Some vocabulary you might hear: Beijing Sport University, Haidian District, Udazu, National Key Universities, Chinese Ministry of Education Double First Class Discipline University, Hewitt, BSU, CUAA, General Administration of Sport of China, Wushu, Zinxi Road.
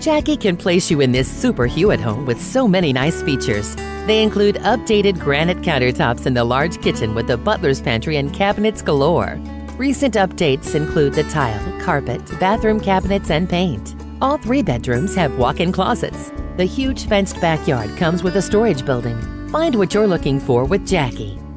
Jackie can place you in this super Hewitt home with so many nice features. They include updated granite countertops in the large kitchen with a butler's pantry and cabinets galore. Recent updates include the tile, carpet, bathroom cabinets, and paint. All three bedrooms have walk-in closets. The huge fenced backyard comes with a storage building. Find what you're looking for with Jackie.